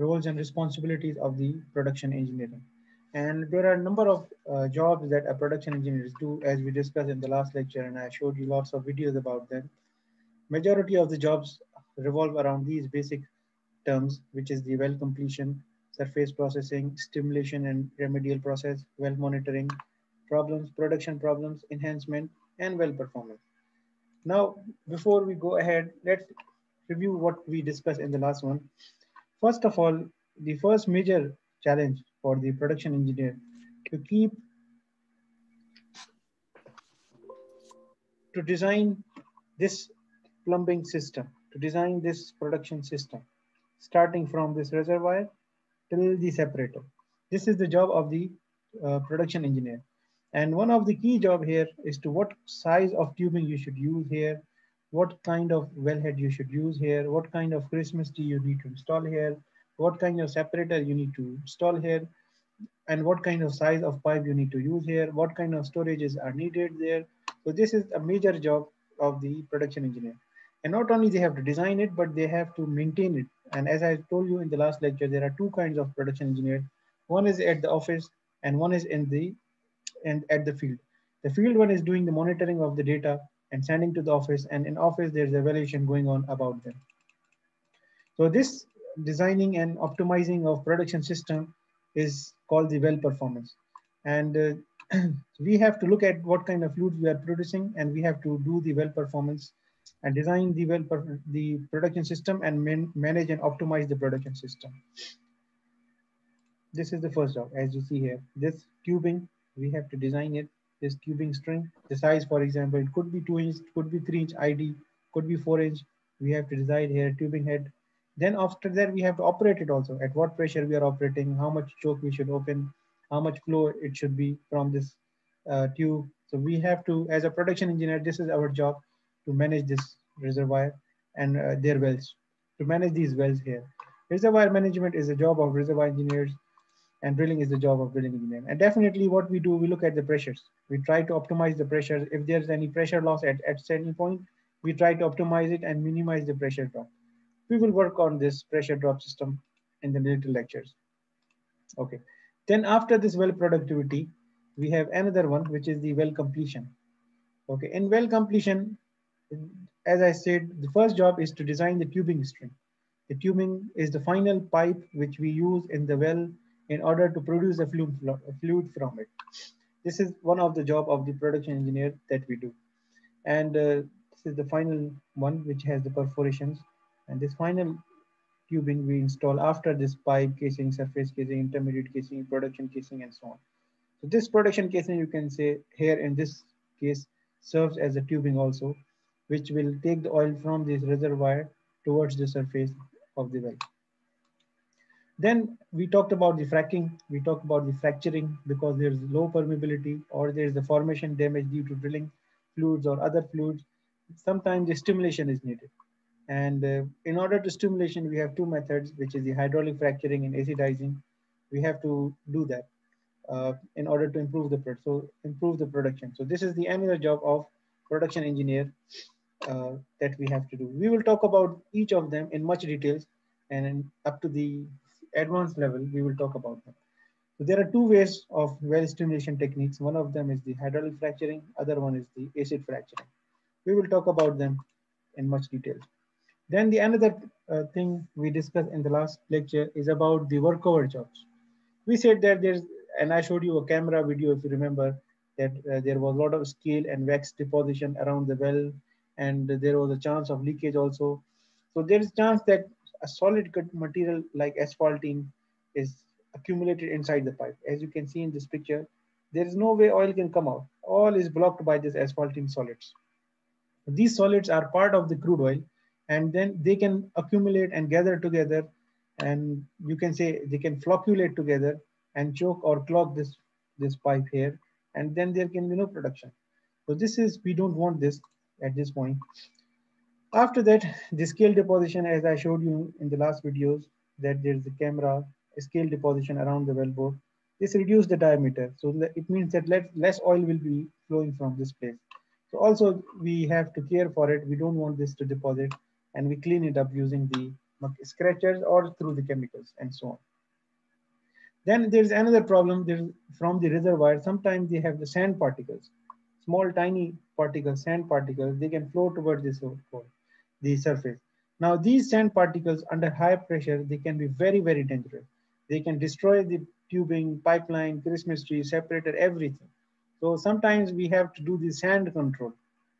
roles and responsibilities of the production engineering. And there are a number of jobs that a production engineers do, as we discussed in the last lecture, and I showed you lots of videos about them. Majority of the jobs revolve around these basic terms, which is the well completion, surface processing, stimulation and remedial process, well monitoring, problems, production problems, enhancement, and well performance. Now, before we go ahead, let's review what we discussed in the last one. First of all, the first major challenge for the production engineer to design this plumbing system, to design this production system, starting from this reservoir till the separator. This is the job of the production engineer. And one of the key job here is to what size of tubing you should use here, what kind of wellhead you should use here, what kind of Christmas tree you need to install here, what kind of separator you need to install here, and what kind of size of pipe you need to use here, what kind of storages are needed there. So this is a major job of the production engineer. And not only they have to design it, but they have to maintain it. And as I told you in the last lecture, there are two kinds of production engineers. One is at the office and one is at the field. The field one is doing the monitoring of the data and sending to the office, and in office there's evaluation going on about them. So this designing and optimizing of production system is called the well performance. And we have to look at what kind of fluids we are producing, and we have to do the well performance and design the production system and manage and optimize the production system. This is the first job, as you see here. This tubing, we have to design it. This tubing string, the size, for example, it could be 2 inch, could be 3 inch ID, could be 4 inch. We have to decide here, tubing head. Then after that, we have to operate it also. At what pressure we are operating, how much choke we should open, how much flow it should be from this tube. So we have to, as a production engineer, this is our job, to manage this reservoir and their wells, to manage these wells here. Reservoir management is a job of reservoir engineers, and drilling is the job of drilling engineer. And definitely what we do, we look at the pressures. We try to optimize the pressures. If there's any pressure loss at any point, we try to optimize it and minimize the pressure drop. We will work on this pressure drop system in the later lectures. Okay, then after this well productivity, we have another one, which is the well completion. Okay, in well completion, as I said, the first job is to design the tubing string. The tubing is the final pipe which we use in the well in order to produce a fluid from it. This is one of the job of the production engineer that we do. And this is the final one, which has the perforations. And this final tubing we install after this pipe casing, surface casing, intermediate casing, production casing, and so on. So this production casing, you can say here in this case, serves as a tubing also, which will take the oil from this reservoir towards the surface of the well. Then we talked about the fracking, we talked about the fracturing, because there's low permeability or there's the formation damage due to drilling fluids or other fluids. Sometimes the stimulation is needed. And in order to stimulation, we have two methods, which is the hydraulic fracturing and acidizing. We have to do that in order to improve the production. So this is the another job of production engineer that we have to do. We will talk about each of them in much details, and up to the advanced level, we will talk about them. So there are two ways of well stimulation techniques. One of them is the hydraulic fracturing, other one is the acid fracturing. We will talk about them in much detail. Then the another thing we discussed in the last lecture is about the workover jobs. We said that there's, and I showed you a camera video, if you remember, that there was a lot of scale and wax deposition around the well, and there was a chance of leakage also. So there is a chance that a solid cut material like asphaltene is accumulated inside the pipe. As you can see in this picture, there is no way oil can come out. All is blocked by this asphaltene solids. These solids are part of the crude oil, and then they can accumulate and gather together, and you can say they can flocculate together and choke or clog this pipe here, and then there can be no production. So this is, we don't want this at this point. After that, the scale deposition, as I showed you in the last videos, that there's a camera, a scale deposition around the wellbore. This reduces the diameter. So it means that less oil will be flowing from this place. So also we have to care for it. We don't want this to deposit, and we clean it up using the scratchers or through the chemicals and so on. Then there's another problem from the reservoir. Sometimes they have the sand particles, small tiny particles, sand particles. They can flow towards the surface. Now these sand particles under high pressure, they can be very, very dangerous. They can destroy the tubing, pipeline, Christmas tree, separator, everything. So sometimes we have to do the sand control.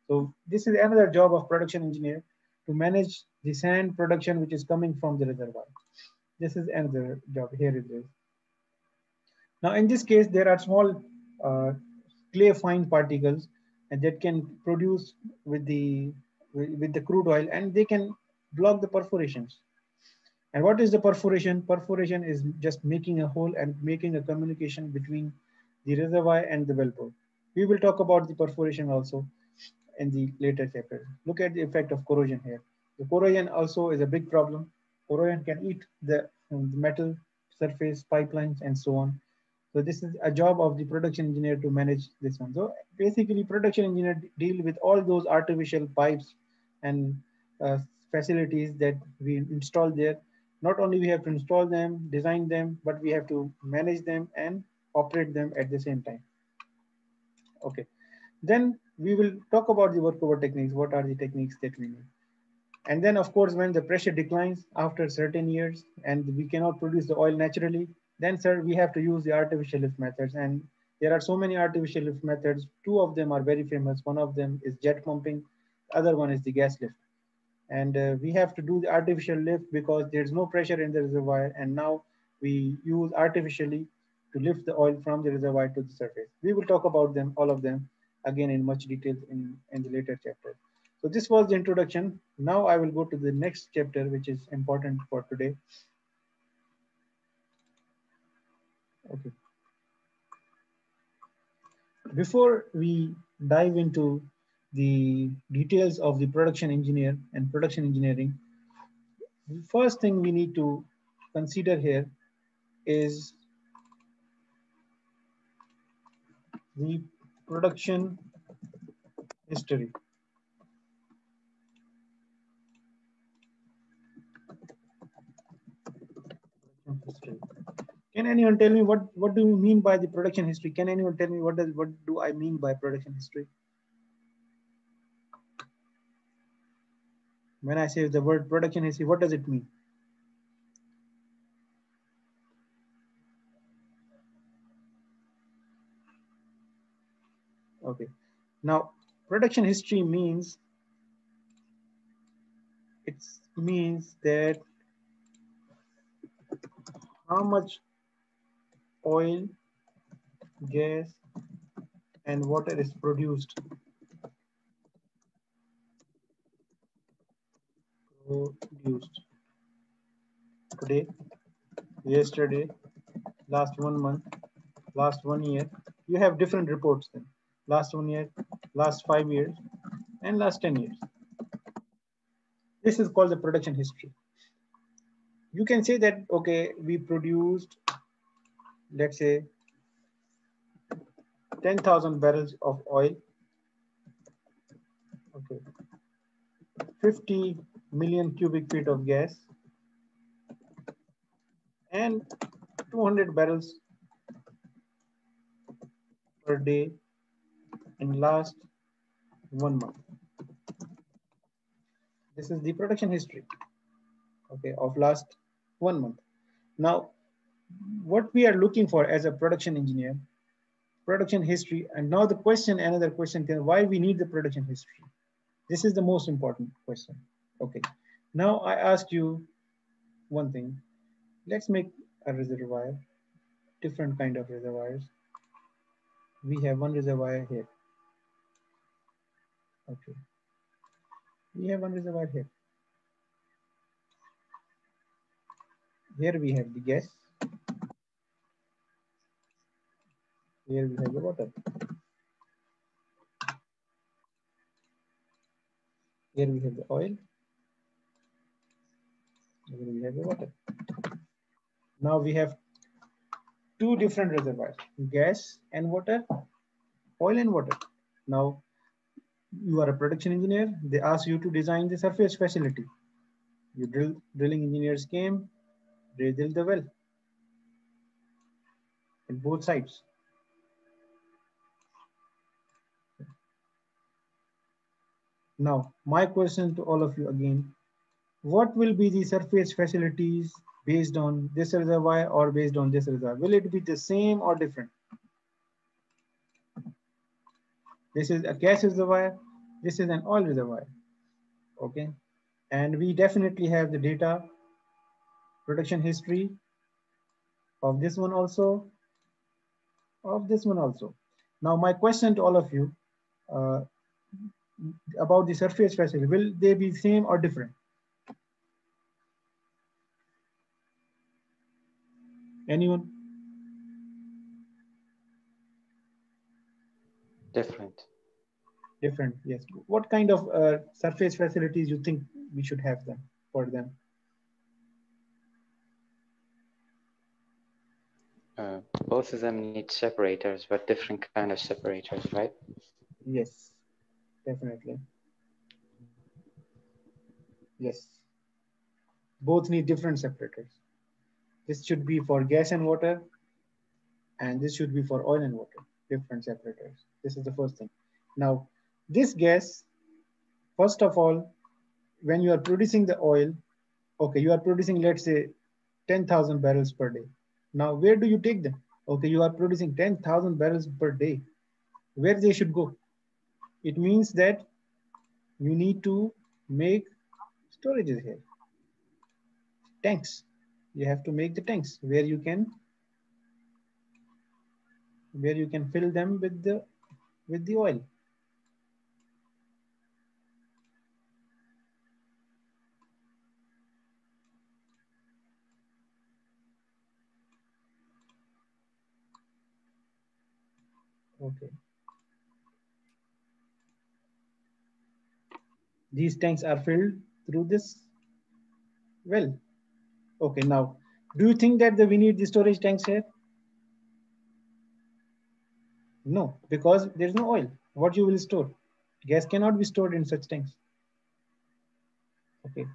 So this is another job of production engineer, to manage the sand production which is coming from the reservoir. This is another job, here it is. Now in this case, there are small clay fine particles and that can produce with the crude oil, and they can block the perforations. And what is the perforation? Perforation is just making a hole and making a communication between the reservoir and the wellbore. We will talk about the perforation also in the later chapter. Look at the effect of corrosion here. The corrosion also is a big problem. Corrosion can eat the metal surface, pipelines, and so on. So this is a job of the production engineer to manage this one. So basically production engineer deal with all those artificial pipes and facilities that we install there. Not only we have to install them, design them, but we have to manage them and operate them at the same time. Okay, then we will talk about the workover techniques. What are the techniques that we need? And then of course, when the pressure declines after certain years and we cannot produce the oil naturally, then sir, we have to use the artificial lift methods. And there are so many artificial lift methods. Two of them are very famous. One of them is jet pumping. The other one is the gas lift. And we have to do the artificial lift because there's no pressure in the reservoir. And now we use artificially to lift the oil from the reservoir to the surface. We will talk about them, all of them, again in much detail in the later chapter. So this was the introduction. Now I will go to the next chapter, which is important for today. Okay. Before we dive into the details of the production engineer and production engineering, the first thing we need to consider here is the production history. Can anyone tell me what do you mean by the production history? Can anyone tell me what do I mean by production history? When I say the word production history, what does it mean? Okay, now production history means, it means that how much oil, gas, and water is produced today, yesterday, last 1 month, last 1 year. You have different reports then. Last 1 year, last 5 years, and last 10 years. This is called the production history. You can say that, okay, we produced, let's say, 10,000 barrels of oil, okay, 50 million cubic feet of gas, and 200 barrels per day in last 1 month. This is the production history, okay, of last 1 month. Now, what we are looking for as a production engineer, production history, and now the question, another question, why we need the production history? This is the most important question. Okay, now I asked you one thing. Let's make a reservoir, different kind of reservoirs. We have one reservoir here. Okay, we have one reservoir here. Here we have the gas. Here we have the water. Here we have the oil. Here we have the water. Now we have two different reservoirs, gas and water, oil and water. Now you are a production engineer. They ask you to design the surface facility. You drilling engineers came, they drilled the well in both sides. Now, my question to all of you again, what will be the surface facilities based on this reservoir or based on this reservoir? Will it be the same or different? This is a gas reservoir. This is an oil reservoir, okay? And we definitely have the data, production history of this one also, of this one also. Now, my question to all of you about the surface facility, will they be same or different? Anyone? Different. Different, yes. What kind of surface facilities you think we should have them for them? Both of them need separators, but different kind of separators, right? Yes, definitely. Yes. Both need different separators. This should be for gas and water, and this should be for oil and water, different separators. This is the first thing. Now, this gas, first of all, when you are producing the oil, okay, you are producing, let's say, 10,000 barrels per day. Now, where do you take them? Okay, you are producing 10,000 barrels per day. Where they should go? It means that you need to make storages here. Tanks. You have to make the tanks where you can fill them with the oil. Okay. These tanks are filled through this well. Okay, now, do you think that we need the storage tanks here? No, because there's no oil. What you will store? Gas cannot be stored in such tanks. Okay,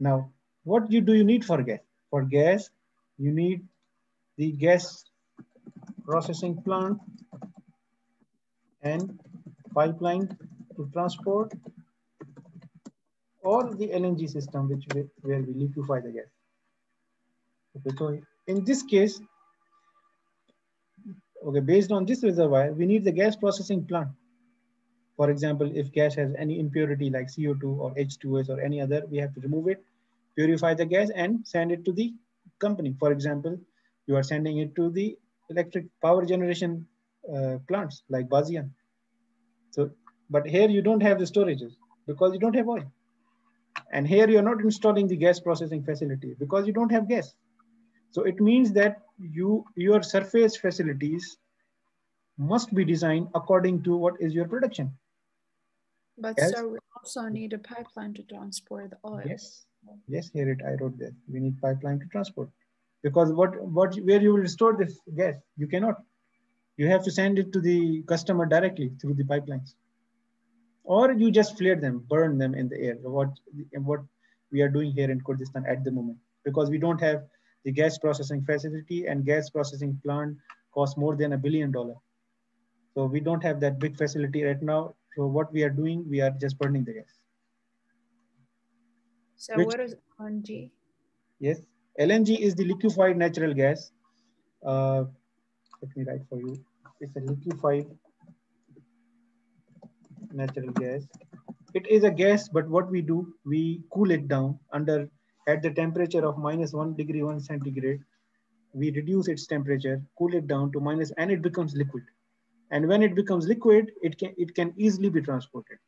now, what do you need for gas? For gas, you need the gas processing plant and pipeline to transport, or the LNG system which where we liquefy the gas. Okay, so in this case, okay, based on this reservoir, we need the gas processing plant. For example, if gas has any impurity like CO2 or H2S or any other, we have to remove it, purify the gas and send it to the company. For example, you are sending it to the electric power generation plants like Bazian. So, but here you don't have the storages because you don't have oil. And here you're not installing the gas processing facility because you don't have gas. So it means that your surface facilities must be designed according to what is your production. But yes. Sir, we also need a pipeline to transport the oil. Yes, yes, here it, I wrote that. We need pipeline to transport. Because where you will store this gas, you cannot. You have to send it to the customer directly through the pipelines. Or you just flare them, burn them in the air, what we are doing here in Kurdistan at the moment. Because we don't have the gas processing facility, and gas processing plant costs more than $1 billion. So we don't have that big facility right now. So what we are doing, we are just burning the gas. So what is LNG? Yes, LNG is the liquefied natural gas. Let me write for you. It's a liquefied natural gas. It is a gas, but what we do, we cool it down under at the temperature of -1°C, 1°C. We reduce its temperature, cool it down to minus, and it becomes liquid. And when it becomes liquid, it can easily be transported.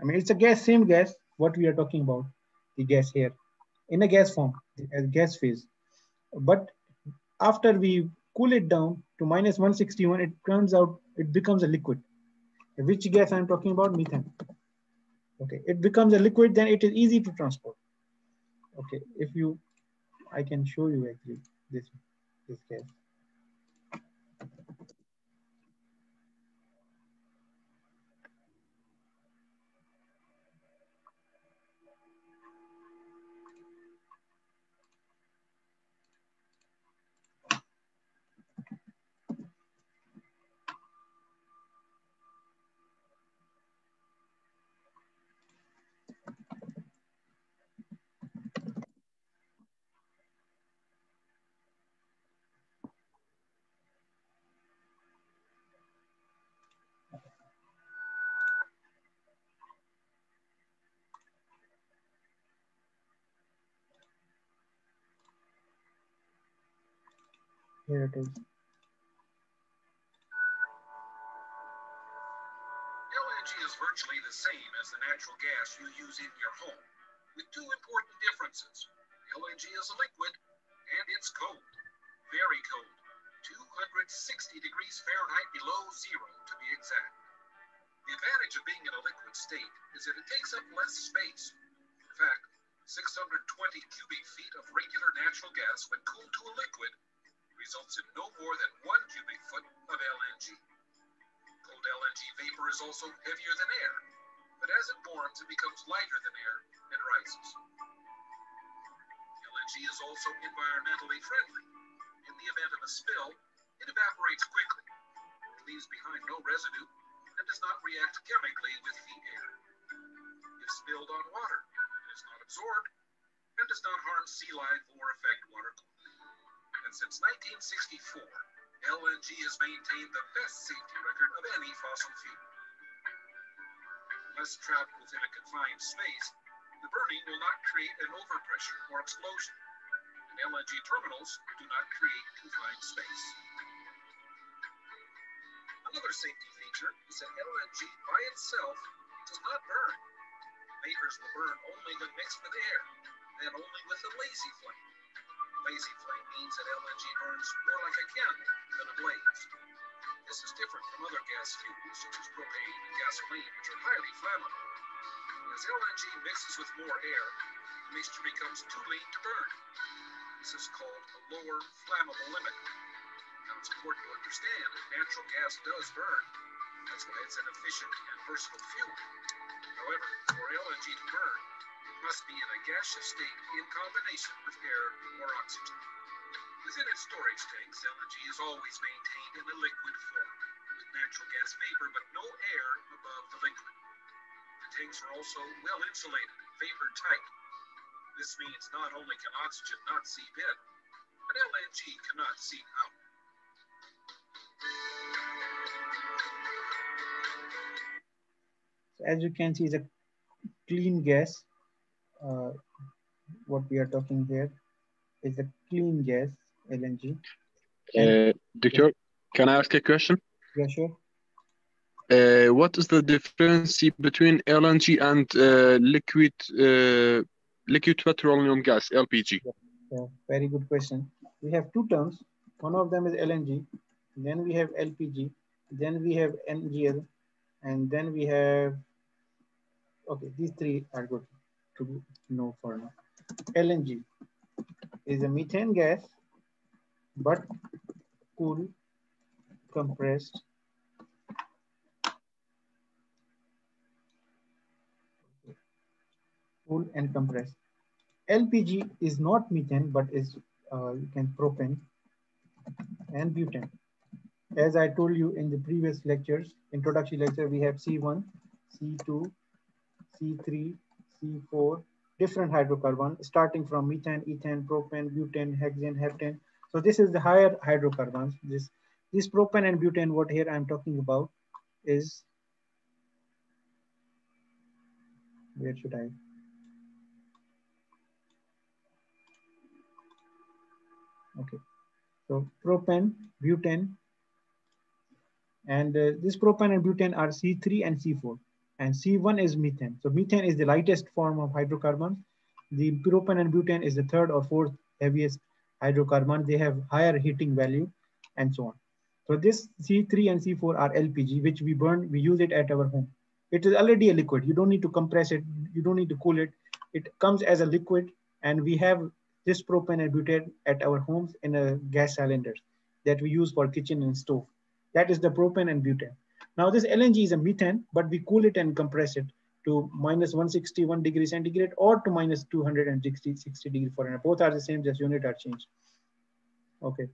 I mean, it's a gas, same gas, what we are talking about, the gas here, in a gas form, a gas phase. But after we cool it down to -161, it turns out, it becomes a liquid. Which gas I'm talking about? Methane. Okay, it becomes a liquid, then it is easy to transport. Okay, if you, I can show you actually this gas. Here it is. LNG is virtually the same as the natural gas you use in your home, with two important differences. LNG is a liquid, and it's cold, very cold, 260 degrees Fahrenheit below zero to be exact. The advantage of being in a liquid state is that it takes up less space. In fact, 620 cubic feet of regular natural gas when cooled to a liquid results in no more than 1 cubic foot of LNG. Cold LNG vapor is also heavier than air, but as it warms, it becomes lighter than air and rises. LNG is also environmentally friendly. In the event of a spill, it evaporates quickly, it leaves behind no residue, and does not react chemically with the air. If spilled on water, it is not absorbed and does not harm sea life or affect water quality. And since 1964, LNG has maintained the best safety record of any fossil fuel. Unless trapped within a confined space, the burning will not create an overpressure or explosion, and LNG terminals do not create confined space. Another safety feature is that LNG by itself does not burn. Vapors will burn only when mixed with air, and only with a lazy flame. Lazy flame means that LNG burns more like a candle than a blaze. This is different from other gas fuels such as propane and gasoline, which are highly flammable. As LNG mixes with more air, the mixture becomes too lean to burn. This is called a lower flammable limit. Now, it's important to understand that natural gas does burn. That's why it's an efficient and versatile fuel. However, for LNG to burn, it must be in a gaseous state in combination with air or oxygen. Within its storage tanks, LNG is always maintained in a liquid form, with natural gas vapor but no air above the liquid. The tanks are also well insulated, vapor tight. This means not only can oxygen not seep in, but LNG cannot seep out. So as you can see, it's a clean gas. What we are talking here is a clean gas, LNG. Doctor, can I ask a question? Yeah, sure. What is the difference between LNG and liquid petroleum gas, LPG? Yeah, very good question. We have two terms. One of them is LNG. Then we have LPG. Then we have NGL. And then we have, okay, these three are good to know for now. LNG is a methane gas, but cool, compressed. Cool and compressed. LPG is not methane, but is you can propane and butane. As I told you in the previous lectures, introductory lecture, we have C1, C2, C3, C4, different hydrocarbon, starting from methane, ethane, propane, butane, hexane, heptane. So this is the higher hydrocarbons. This propane and butane, what here I'm talking about is, where should I? Okay, so propane, butane, and this propane and butane are C3 and C4, and C1 is methane. So methane is the lightest form of hydrocarbon. The propane and butane is the third or fourth heaviest hydrocarbon. They have higher heating value and so on. So this C3 and C4 are LPG, which we burn, we use it at our home. It is already a liquid. You don't need to compress it. You don't need to cool it. It comes as a liquid, and we have this propane and butane at our homes in a gas cylinders that we use for kitchen and stove. That is the propane and butane. Now this LNG is a methane, but we cool it and compress it to minus 161 degrees centigrade or to minus 260 degrees Fahrenheit. Both are the same, just unit are changed. Okay,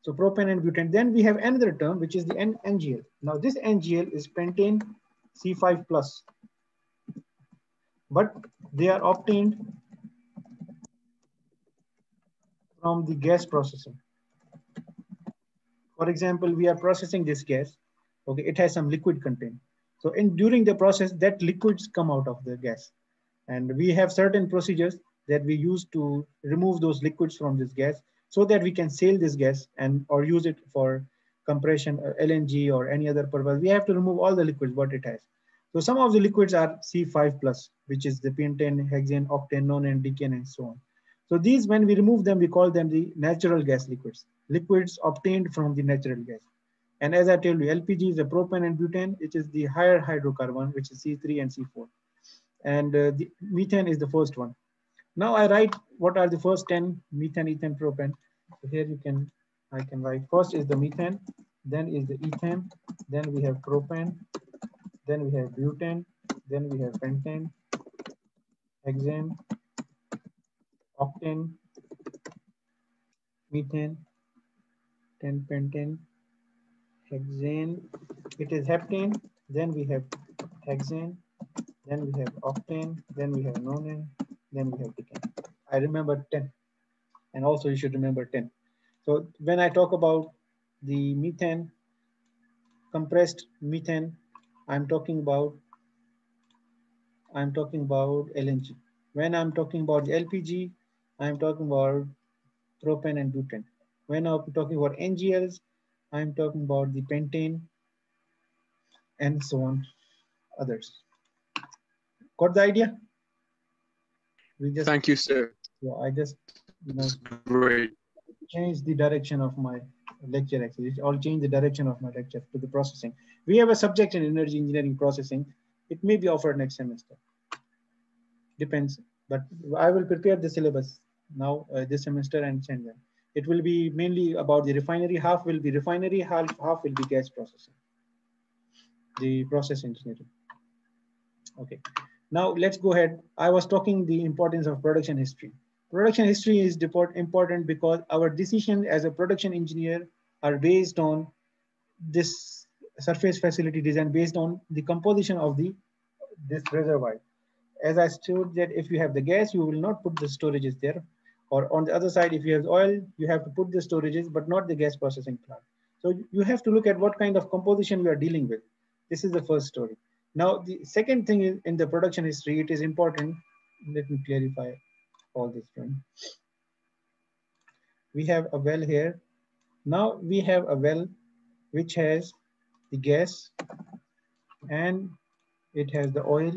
so propane and butane. Then we have another term, which is the NGL. Now this NGL is pentane C5 plus, but they are obtained from the gas processing. For example, we are processing this gas. Okay, it has some liquid content. So during the process, that liquids come out of the gas. And we have certain procedures that we use to remove those liquids from this gas. so that we can sell this gas and or use it for compression or LNG or any other purpose. We have to remove all the liquids what it has. So some of the liquids are C5 plus, which is the pentane, hexane, octane, nonane, decane, and so on. So these, when we remove them, we call them the natural gas liquids, liquids obtained from the natural gas. And as I told you, LPG is a propane and butane, which is the higher hydrocarbon, which is C3 and C4. And the methane is the first one. Now I write what are the first 10: methane, ethane, propane. So here you can, I can write first is the methane, then is the ethane, then we have propane, then we have butane, then we have pentane, hexane, octane, methane, 10 pentane, hexane, it is heptane, then we have hexane, then we have octane, then we have nonane, then we have decane. I remember 10, and also you should remember 10. So when I talk about the methane, compressed methane, I'm talking about LNG. When I'm talking about LPG, I'm talking about propane and butane. When I'm talking about NGLs, I'm talking about the pentane and so on, others. Got the idea? We just, thank you, sir. Yeah, I just, you know, great. Change the direction of my lecture actually. I'll change the direction of my lecture to the processing. We have a subject in energy engineering processing. It may be offered next semester. Depends, but I will prepare the syllabus now this semester and send them. It will be mainly about the refinery, half will be refinery, half will be gas processing, the process engineering. Okay, now let's go ahead. I was talking the importance of production history. Production history is important because our decision as a production engineer are based on this surface facility design, based on the composition of this reservoir. As I showed that if you have the gas, you will not put the storages there. Or on the other side, if you have oil, you have to put the storages, but not the gas processing plant. So you have to look at what kind of composition you are dealing with. This is the first story. Now, the second thing is in the production history, it is important. Let me clarify all this one. We have a well here. Now we have a well which has the gas and it has the oil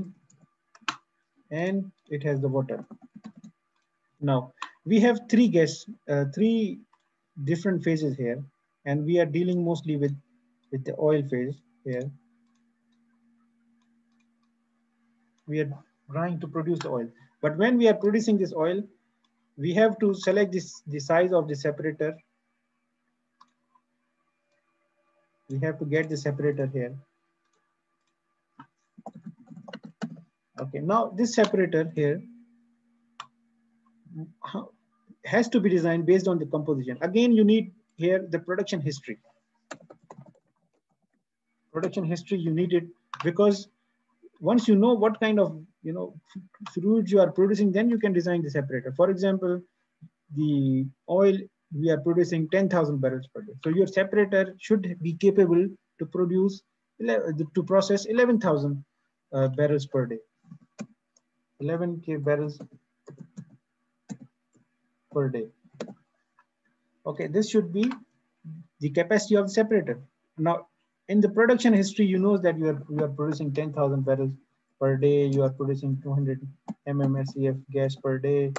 and it has the water. Now, we have three different phases here, and we are dealing mostly with the oil phase here. We are trying to produce the oil, but when we are producing this oil, we have to select the size of the separator. We have to get the separator here. Okay, now this separator here has to be designed based on the composition. Again, you need here the production history. Production history, you need it because once you know what kind of, you know, fluids you are producing, then you can design the separator. For example, the oil, we are producing 10,000 barrels per day. So your separator should be capable to process 11,000 barrels per day. 11K barrels per day. Okay, this should be the capacity of the separator. Now, in the production history, you know that you are producing 10,000 barrels per day, you are producing 200 MMSCF gas per day,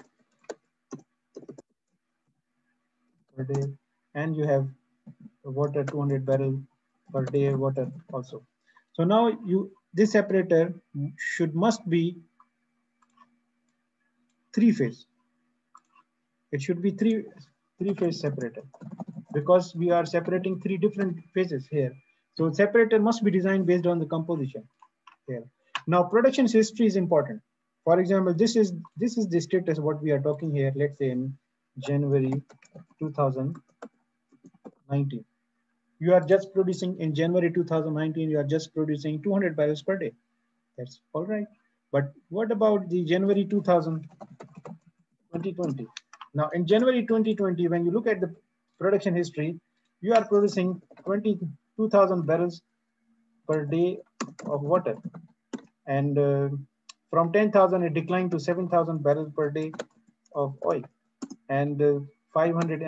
and you have water 200 barrels per day water also. So now this separator must be three-phase. It should be three-phase separator because we are separating three different phases here. So separator must be designed based on the composition here. Now production history is important. For example, this is the status what we are talking here, let's say in January 2019. You are just producing in January 2019, you are just producing 200 barrels per day. That's all right. But what about the January 2020? Now in January 2020, when you look at the production history, you are producing 22,000 barrels per day of water. And from 10,000, it declined to 7,000 barrels per day of oil. And 500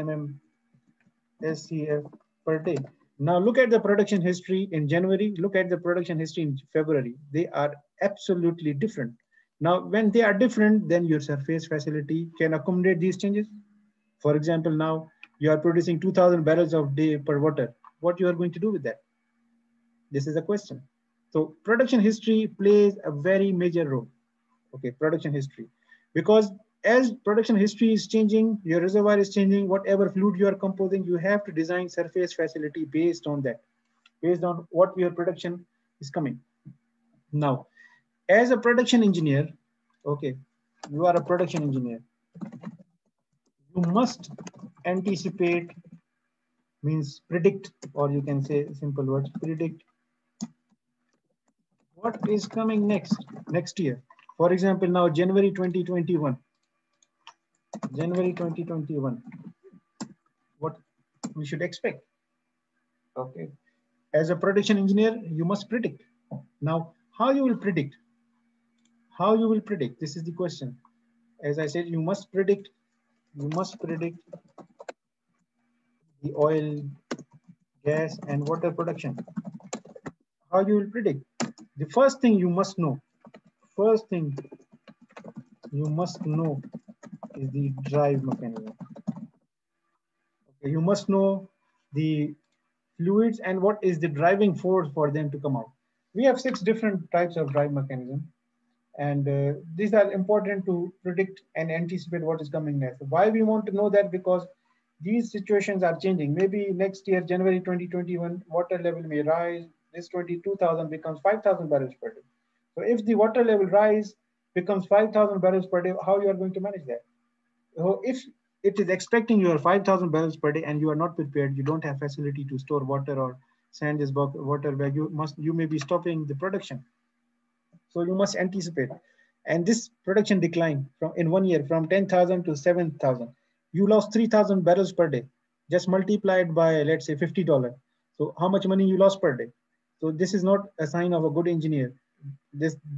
MMSCF per day. Now look at the production history in January, look at the production history in February. They are absolutely different. Now, when they are different, then your surface facility can accommodate these changes. For example, now you are producing 2,000 barrels of day per water. What you are going to do with that? This is a question. So production history plays a very major role. Okay, production history. Because as production history is changing, your reservoir is changing, whatever fluid you are composing, you have to design surface facility based on that, based on what your production is coming. Now, as a production engineer, okay, you are a production engineer. You must anticipate, means predict, or you can say simple words, predict what is coming next year. For example, now January 2021. January 2021, what we should expect. Okay. As a production engineer, you must predict. Now, how you will predict? How you will predict? This is the question. As I said, you must predict the oil, gas, and water production. How you will predict? The first thing you must know. First thing you must know is the drive mechanism. Okay, you must know the fluids and what is the driving force for them to come out. We have 6 different types of drive mechanism, and these are important to predict and anticipate what is coming next. Why we want to know that? Because these situations are changing. Maybe next year, January 2021, water level may rise. This 22,000 becomes 5,000 barrels per day. So if the water level rise becomes 5,000 barrels per day, how you are going to manage that? So if it is expecting your 5,000 barrels per day and you are not prepared, you don't have facility to store water or sand is water where you may be stopping the production. So you must anticipate. And this production decline in 1 year from 10,000 to 7,000. You lost 3,000 barrels per day, just multiplied by, let's say, $50. So how much money you lost per day? So this is not a sign of a good engineer.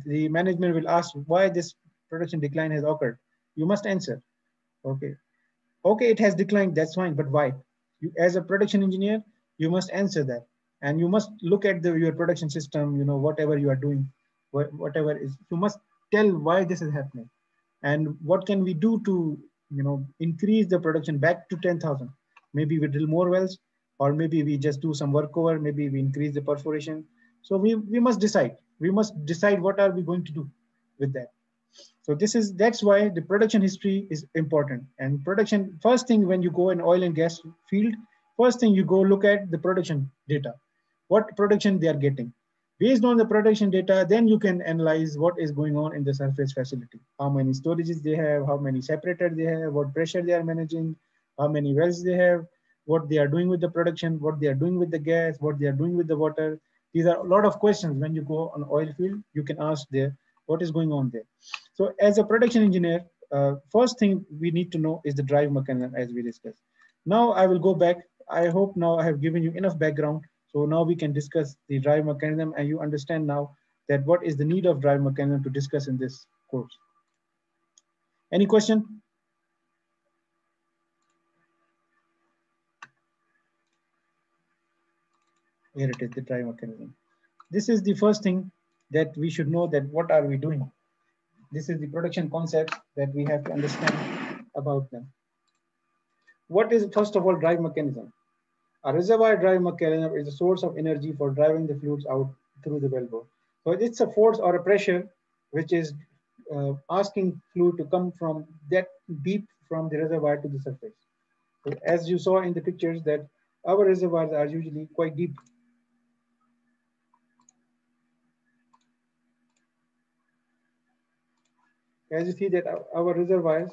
The management will ask why this production decline has occurred. You must answer. Okay, it has declined, that's fine, but why? You, as a production engineer, you must answer that. And you must look at your production system, you know, whatever you are doing, whatever is, you must tell why this is happening. And what can we do to, you know, increase the production back to 10,000? Maybe we drill more wells, or maybe we just do some workover, maybe we increase the perforation. So we must decide. We must decide what are we going to do with that. So that's why the production history is important. And production, first thing when you go in oil and gas field, first thing you go look at the production data, what production they are getting. Based on the production data, then you can analyze what is going on in the surface facility, how many storages they have, how many separators they have, what pressure they are managing, how many wells they have, what they are doing with the production, what they are doing with the gas, what they are doing with the water. These are a lot of questions when you go on oil field, you can ask there, what is going on there? So as a production engineer, first thing we need to know is the drive mechanism as we discussed. Now I will go back. I hope now I have given you enough background. So now we can discuss the drive mechanism and you understand now that what is the need of drive mechanism to discuss in this course. Any question? Here it is, the drive mechanism. This is the first thing that we should know, that what are we doing? This is the production concept that we have to understand about them. What is, first of all, drive mechanism? A reservoir drive mechanism is a source of energy for driving the fluids out through the wellbore. So it's a force or a pressure which is asking fluid to come from that deep from the reservoir to the surface. So as you saw in the pictures that our reservoirs are usually quite deep. As you see that our reservoirs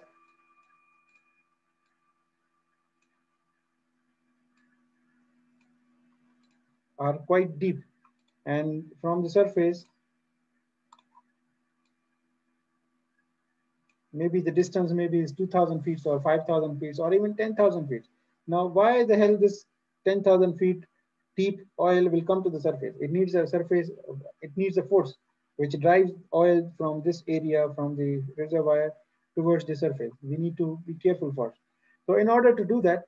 are quite deep, and from the surface, maybe the distance maybe is 2,000 feet or 5,000 feet or even 10,000 feet. Now, why the hell this 10,000 feet deep oil will come to the surface? It needs a surface, it needs a force which drives oil from this area, from the reservoir towards the surface. We need to be careful for it. So in order to do that,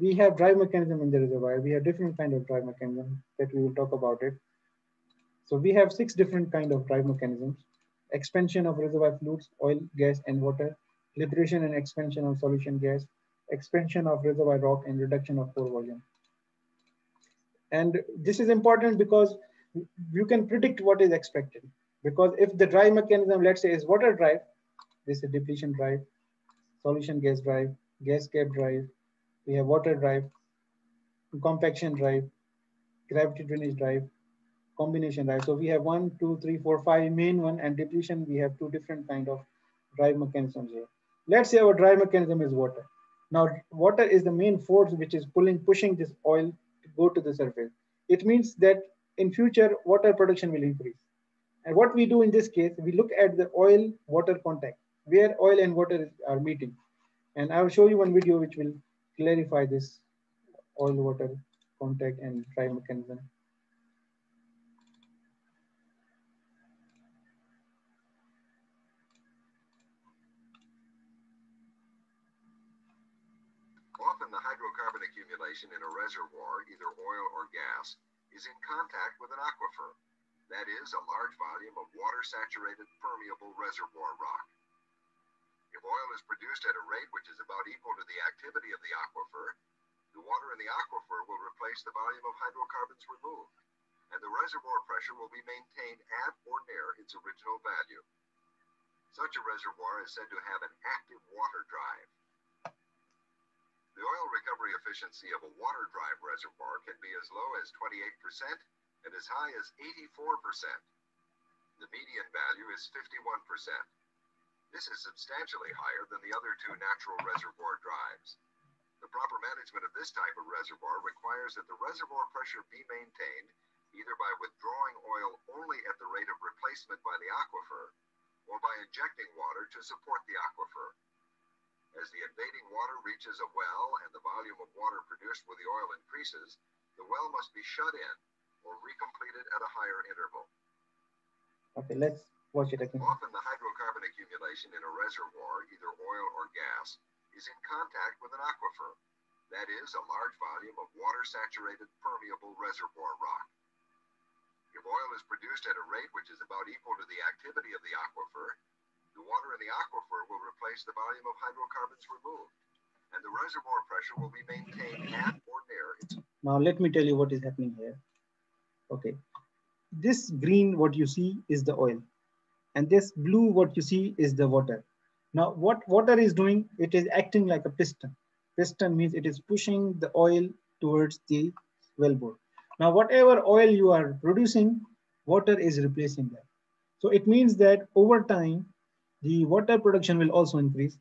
we have drive mechanism in the reservoir. We have different kind of drive mechanism that we will talk about it. So we have 6 different kind of drive mechanisms: expansion of reservoir fluids, oil, gas, and water, liberation and expansion of solution gas, expansion of reservoir rock, and reduction of pore volume. And this is important because you can predict what is expected. Because if the drive mechanism, let's say, is water drive, this is depletion drive, solution gas drive, gas cap drive, we have water drive, compaction drive, gravity drainage drive, combination drive. So we have 1, 2, 3, 4, 5 main one, and depletion, we have 2 different kind of drive mechanisms here. Let's say our drive mechanism is water. Now water is the main force which is pushing this oil to go to the surface. It means that in future water production will increase. And what we do in this case, we look at the oil-water contact, where oil and water are meeting. And I will show you one video which will clarify this oil-water contact and drive mechanism. Often the hydrocarbon accumulation in a reservoir, either oil or gas, is in contact with an aquifer. That is, a large volume of water-saturated, permeable reservoir rock. If oil is produced at a rate which is about equal to the activity of the aquifer, the water in the aquifer will replace the volume of hydrocarbons removed, and the reservoir pressure will be maintained at or near its original value. Such a reservoir is said to have an active water drive. The oil recovery efficiency of a water drive reservoir can be as low as 28% and as high as 84%. The median value is 51%. This is substantially higher than the other 2 natural reservoir drives. The proper management of this type of reservoir requires that the reservoir pressure be maintained either by withdrawing oil only at the rate of replacement by the aquifer or by injecting water to support the aquifer. As the invading water reaches a well and the volume of water produced with the oil increases, the well must be shut in or recompleted at a higher interval. Okay, let's watch it again. Often the hydrocarbon accumulation in a reservoir, either oil or gas, is in contact with an aquifer. That is, a large volume of water-saturated, permeable reservoir rock. If oil is produced at a rate which is about equal to the activity of the aquifer, the water in the aquifer will replace the volume of hydrocarbons removed, and the reservoir pressure will be maintained at or near its... Now let me tell you what is happening here. Okay, this green, what you see is the oil, and this blue, what you see is the water. Now what water is doing, it is acting like a piston. Piston means it is pushing the oil towards the wellbore. Now whatever oil you are producing, water is replacing that. So it means that over time, the water production will also increase.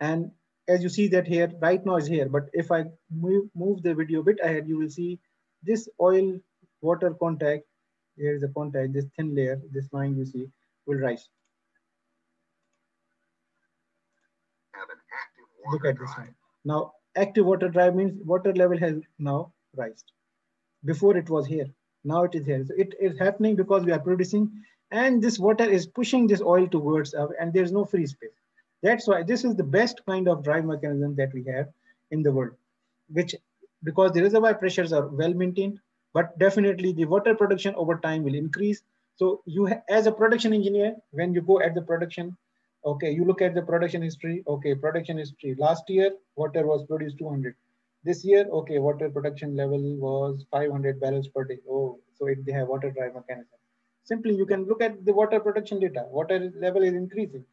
And as you see that here, right now is here, but if I move the video a bit ahead, you will see this oil water contact, here is the contact, this thin layer, this line you see, will rise. Have an active water Look at drive. This line. Now, active water drive means water level has now risen. Before it was here, now it is here. So it is happening because we are producing, and this water is pushing this oil towards us, and there's no free space. That's why this is the best kind of drive mechanism that we have in the world, which, because the reservoir pressures are well maintained, but definitely the water production over time will increase. So you, as a production engineer, when you go at the production, okay, you look at the production history. Okay, production history. Last year, water was produced 200. This year, okay, water production level was 500 barrels per day. Oh, so if they have water drive mechanism. Simply, you can look at the water production data. Water level is increasing.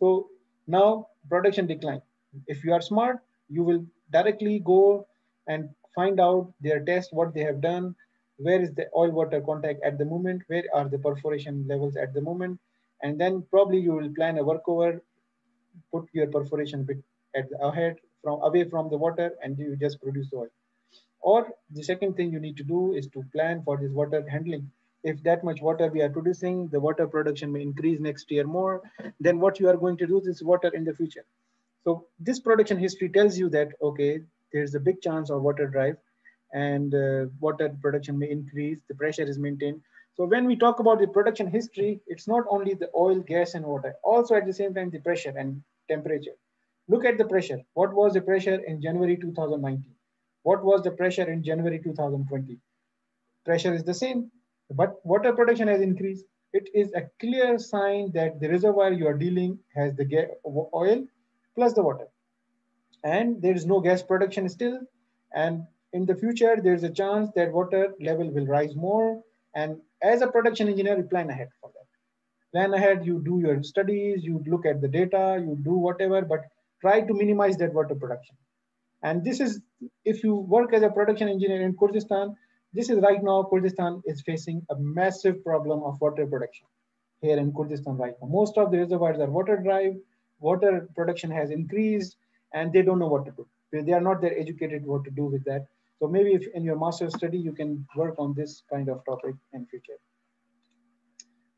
So now production decline. If you are smart, you will directly go and find out their test, what they have done, where is the oil-water contact at the moment, where are the perforation levels at the moment, and then probably you will plan a workover, put your perforation bit at the ahead from away from the water, and you just produce oil. Or the second thing you need to do is to plan for this water handling. If that much water we are producing, the water production may increase next year more, then what you are going to do is water in the future. So this production history tells you that, okay, there's a big chance of water drive, and water production may increase, the pressure is maintained. So when we talk about the production history, it's not only the oil, gas, and water, also at the same time, the pressure and temperature. Look at the pressure. What was the pressure in January 2019? What was the pressure in January 2020? Pressure is the same, but water production has increased. It is a clear sign that the reservoir you are dealing has the oil plus the water. And there is no gas production still. And in the future, there's a chance that water level will rise more. And as a production engineer, you plan ahead for that. Plan ahead, you do your studies, you look at the data, you do whatever, but try to minimize that water production. And this is, if you work as a production engineer in Kurdistan, this is right now, Kurdistan is facing a massive problem of water production here in Kurdistan right now. Most of the reservoirs are water drive, water production has increased, and they don't know what to do. They are not that educated what to do with that. So maybe if in your master's study, you can work on this kind of topic in future.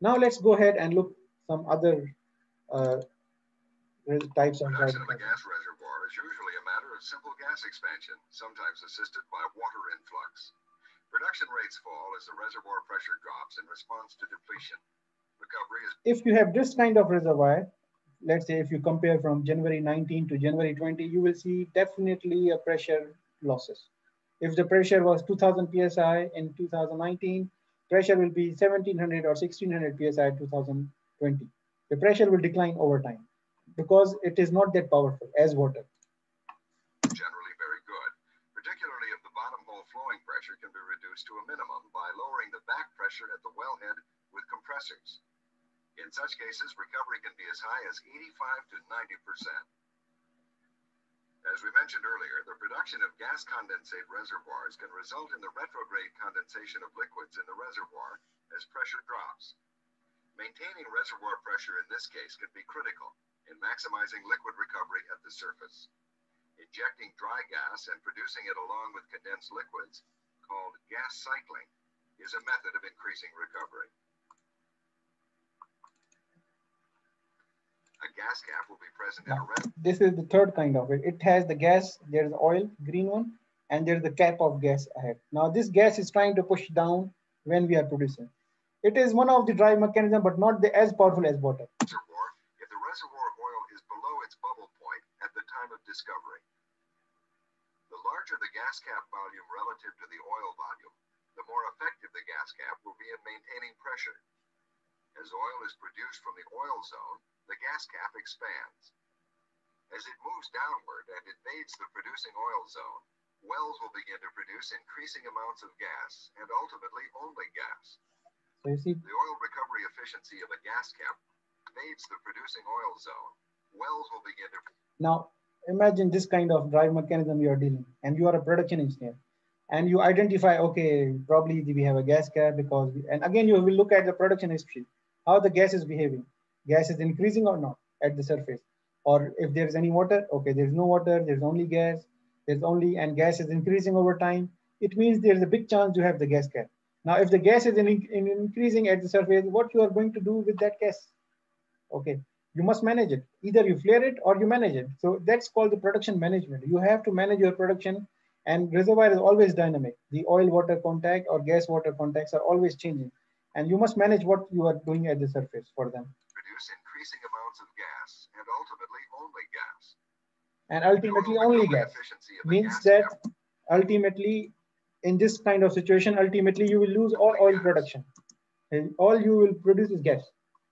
Now let's go ahead and look some other types of gas. In a gas reservoir is usually a matter of simple gas expansion, sometimes assisted by water influx. Production rates fall as the reservoir pressure drops in response to depletion. Recovery is... If you have this kind of reservoir, let's say if you compare from January 19 to January 20, you will see definitely a pressure losses. If the pressure was 2000 PSI in 2019, pressure will be 1700 or 1600 PSI in 2020. The pressure will decline over time because it is not that powerful as water. Generally very good, particularly if the bottom hole flowing pressure can be reduced to a minimum by lowering the back pressure at the wellhead with compressors. In such cases, recovery can be as high as 85 to 90%. As we mentioned earlier, the production of gas condensate reservoirs can result in the retrograde condensation of liquids in the reservoir as pressure drops. Maintaining reservoir pressure in this case can be critical in maximizing liquid recovery at the surface. Injecting dry gas and producing it along with condensed liquids, called gas cycling, is a method of increasing recovery. A gas cap will be present in a reservoir. This is the third kind of it. It has the gas, there's oil, green one, and there's the cap of gas ahead. Now this gas is trying to push down when we are producing. It is one of the drive mechanism, but not the, as powerful as water. Reservoir, if the reservoir oil is below its bubble point at the time of discovery. The larger the gas cap volume relative to the oil volume, the more effective the gas cap will be in maintaining pressure. As oil is produced from the oil zone, the gas cap expands. As it moves downward and invades the producing oil zone, wells will begin to produce increasing amounts of gas and ultimately only gas. So you see, the oil recovery efficiency of a gas cap invades the producing oil zone. Wells will begin to... Now, imagine this kind of drive mechanism you are dealing with, and you are a production engineer, and you identify, okay, probably we have a gas cap because... And again, you will look at the production history, how the gas is behaving. Gas is increasing or not at the surface, or if there's any water, okay, there's no water, there's only gas, and gas is increasing over time. It means there's a big chance you have the gas cap. Now, if the gas is increasing at the surface, what you are going to do with that gas? Okay, you must manage it. Either you flare it or you manage it. So that's called the production management. You have to manage your production, and reservoir is always dynamic. The oil-water contact or gas-water contacts are always changing, and you must manage what you are doing at the surface for them. Increasing amounts of gas and ultimately only gas. And ultimately only gas means that ultimately in this kind of situation, ultimately you will lose all oil production and all you will produce is gas.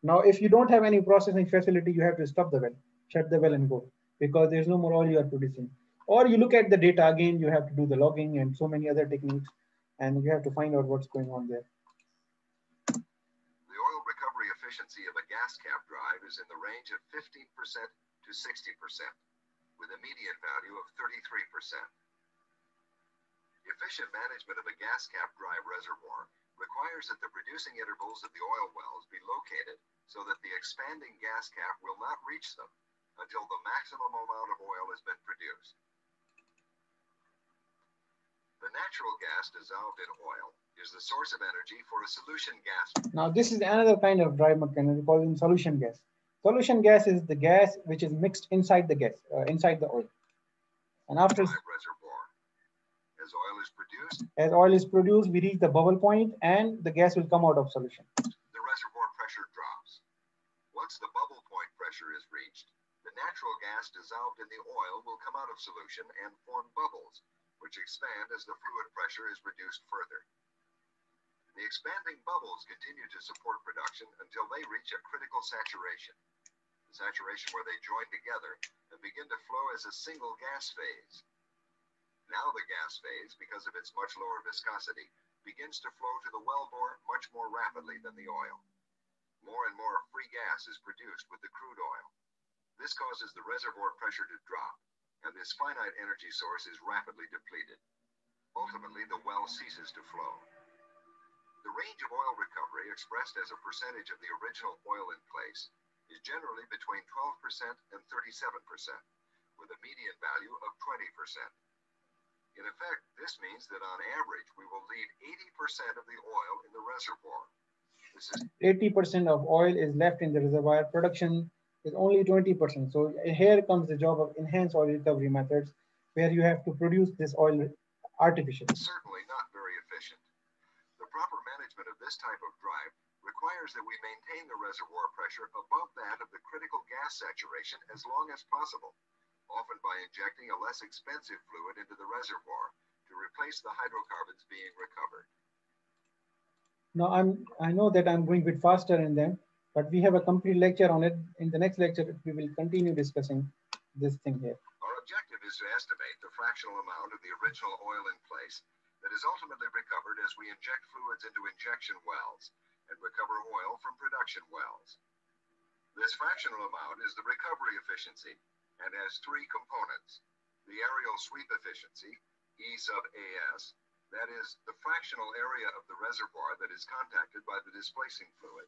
Now, if you don't have any processing facility, you have to stop the well, shut the well and go because there's no more oil you are producing. Or you look at the data again, you have to do the logging and so many other techniques and you have to find out what's going on there. Efficiency of a gas cap drive is in the range of 15% to 60%, with a median value of 33%. Efficient management of a gas cap drive reservoir requires that the producing intervals of the oil wells be located so that the expanding gas cap will not reach them until the maximum amount of oil has been produced. The natural gas dissolved in oil is the source of energy for a solution gas. Now, this is another kind of dry mechanism, we call it solution gas. Solution gas is the gas which is mixed inside the gas, inside the oil. And after reservoir, as oil is produced, we reach the bubble point and the gas will come out of solution. The reservoir pressure drops. Once the bubble point pressure is reached, the the natural gas dissolved in the oil will come out of solution and form bubbles, which expand as the fluid pressure is reduced further. The expanding bubbles continue to support production until they reach a critical saturation, the saturation where they join together and begin to flow as a single gas phase. Now the gas phase, because of its much lower viscosity, begins to flow to the wellbore much more rapidly than the oil. More and more free gas is produced with the crude oil. This causes the reservoir pressure to drop, and this finite energy source is rapidly depleted. Ultimately, the well ceases to flow. The range of oil recovery, expressed as a percentage of the original oil in place, is generally between 12% and 37%, with a median value of 20%. In effect, this means that on average, we will leave 80% of the oil in the reservoir. 80% of oil is left in the reservoir. Production is only 20%. So here comes the job of enhanced oil recovery methods, where you have to produce this oil artificially. Certainly not very efficient. The proper management of this type of drive requires that we maintain the reservoir pressure above that of the critical gas saturation as long as possible, often by injecting a less expensive fluid into the reservoir to replace the hydrocarbons being recovered. Now, I know that I'm going a bit faster in them, but we have a complete lecture on it. In the next lecture, we will continue discussing this thing here. Our objective is to estimate the fractional amount of the original oil in place that is ultimately recovered as we inject fluids into injection wells and recover oil from production wells. This fractional amount is the recovery efficiency, and has three components: the aerial sweep efficiency, E sub AS, that is the fractional area of the reservoir that is contacted by the displacing fluid;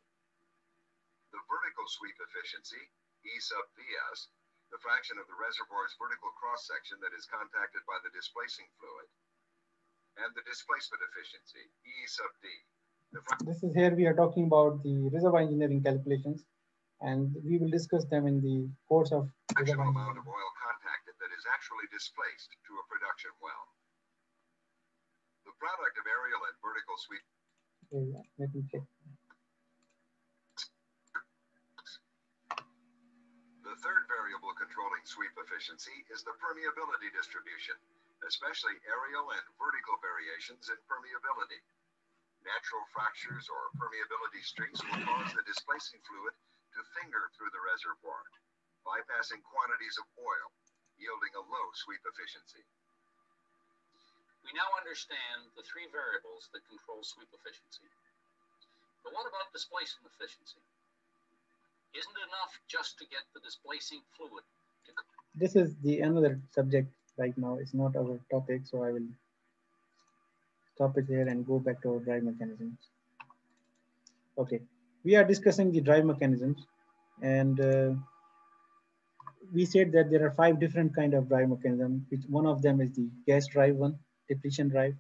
the vertical sweep efficiency, E sub VS, the fraction of the reservoir's vertical cross-section that is contacted by the displacing fluid; and the displacement efficiency, E sub D. This is here we are talking about the reservoir engineering calculations, and we will discuss them in the course of fractional amount of oil contacted that is actually displaced to a production well. The product of aerial and vertical sweep. Yeah, let me check. The third variable controlling sweep efficiency is the permeability distribution, especially aerial and vertical variations in permeability. Natural fractures or permeability streaks will cause the displacing fluid to finger through the reservoir, bypassing quantities of oil, yielding a low sweep efficiency. We now understand the three variables that control sweep efficiency. But what about displacement efficiency? Isn't it enough just to get the displacing fluid to... This is the another subject right now. It's not our topic, so I will stop it here and go back to our drive mechanisms. Okay. We are discussing the drive mechanisms, and we said that there are 5 different kinds of drive mechanisms. One of them is the gas drive one, depletion drive.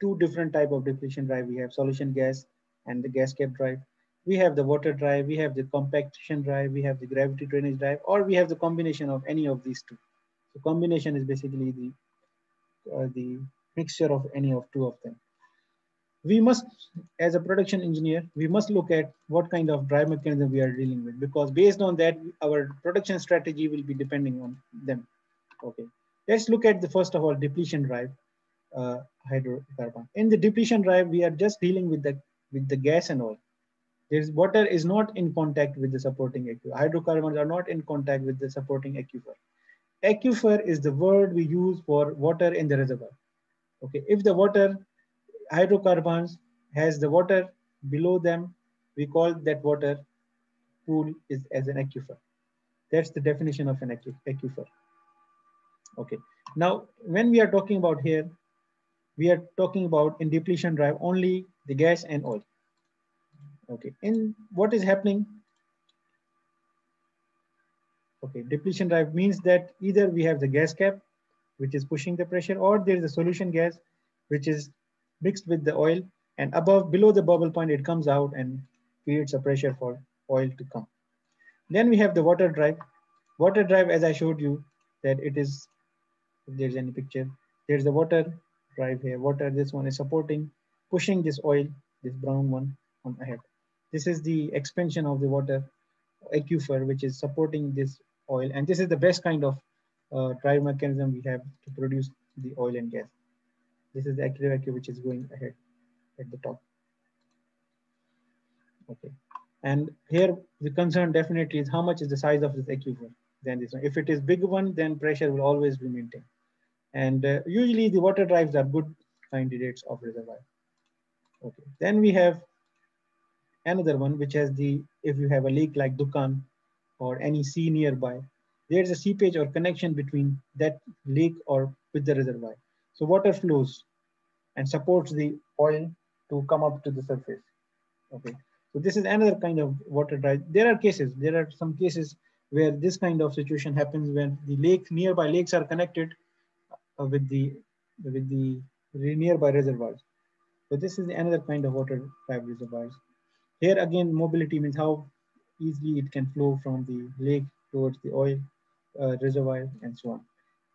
2 different types of depletion drive. We have solution gas and the gas cap drive. We have the water drive. We have the compaction drive. We have the gravity drainage drive, or we have the combination of any of these two. So combination is basically the mixture of any of two of them. We must, as a production engineer, we must look at what kind of drive mechanism we are dealing with, because based on that, our production strategy will be depending on them. Okay, let's look at the first of all depletion drive hydrocarbon. In the depletion drive, we are just dealing with the gas and oil. There's water is not in contact with the supporting aquifer. Hydrocarbons are not in contact with the supporting aquifer. Aquifer is the word we use for water in the reservoir. Okay, if the water hydrocarbons has the water below them, we call that water pool is as an aquifer. That's the definition of an aquifer. Okay. Now, when we are talking about here, we are talking about in depletion drive only the gas and oil. Okay. In what is happening? Okay. Depletion drive means that either we have the gas cap, which is pushing the pressure, or there is a solution gas, which is mixed with the oil, and above below the bubble point it comes out and creates a pressure for oil to come. Then we have the water drive. Water drive, as I showed you, that it is, if there's any picture, there's the water drive here. Water, this one is supporting, pushing this oil, this brown one, on ahead. This is the expansion of the water aquifer, which is supporting this oil, and this is the best kind of drive mechanism we have to produce the oil and gas. This is the active vacuum which is going ahead at the top. Okay, and here the concern definitely is how much is the size of this aquifer than this one. If it is big one, then pressure will always be maintained. And usually the water drives are good candidates of reservoir. Okay, then we have another one which has the, if you have a lake like Dukhan or any sea nearby, there's a seepage or connection between that lake or with the reservoir. So water flows and supports the oil to come up to the surface. Okay, so this is another kind of water drive. There are some cases where this kind of situation happens when the lake, nearby lakes are connected with the nearby reservoirs. So this is another kind of water drive reservoirs. Here again, mobility means how easily it can flow from the lake towards the oil reservoir and so on.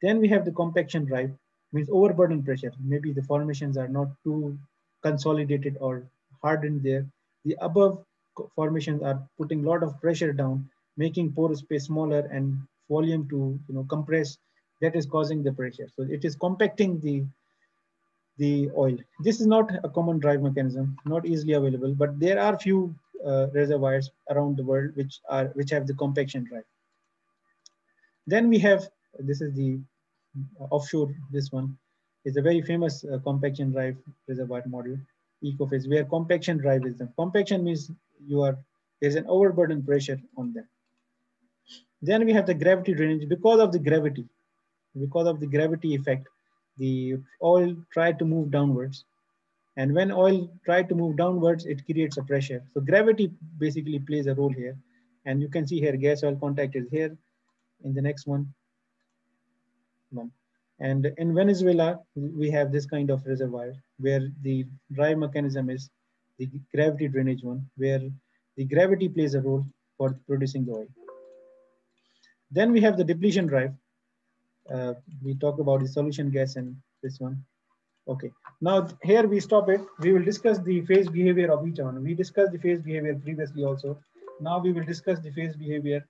Then we have the compaction drive, means overburden pressure. Maybe the formations are not too consolidated or hardened there. The above formations are putting a lot of pressure down, making porous space smaller and volume to compress. That is causing the pressure. So it is compacting the oil. This is not a common drive mechanism, not easily available, but there are few reservoirs around the world which have the compaction drive. Then we have, this is the offshore, this one is a very famous compaction drive reservoir model, ecophase, where compaction drive is done. Compaction means there's an overburden pressure on them. Then we have the gravity drainage. Because of the gravity effect, the oil try to move downwards. And when oil try to move downwards, it creates a pressure. So gravity basically plays a role here. And you can see here, gas oil contact is here in the next one. And in Venezuela, we have this kind of reservoir where the drive mechanism is the gravity drainage one, where the gravity plays a role for producing the oil. Then we have the depletion drive. We talk about the solution gas and this one. Okay, now here we stop it. We will discuss the phase behavior of each one. We discussed the phase behavior previously also. Now we will discuss the phase behavior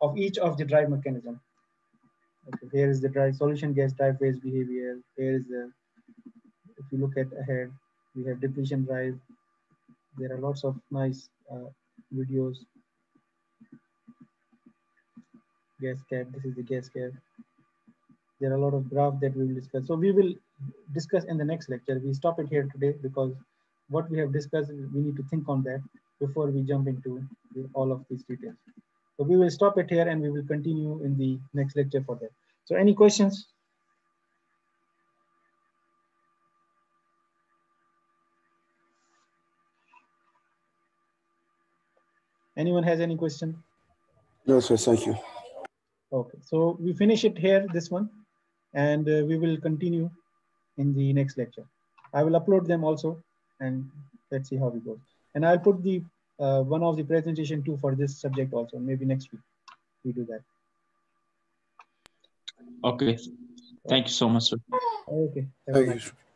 of each of the drive mechanism. Okay, here is the drive, solution gas drive phase behavior. Here is the, if you look at ahead, we have depletion drive. There are lots of nice videos. Gas cap, this is the gas cap. There are a lot of graphs that we will discuss. So we will discuss in the next lecture. We stop it here today because what we have discussed, we need to think on that before we jump into all of these details. So we will stop it here and we will continue in the next lecture for that. So any questions? Anyone has any question? No, sir, thank you. Okay, so we finish it here, this one, and we will continue in the next lecture. I will upload them also, and let's see how we go. And I'll put the one of the presentation too for this subject also. Maybe next week we do that. Okay, thank you so much, sir. Okay, thank you.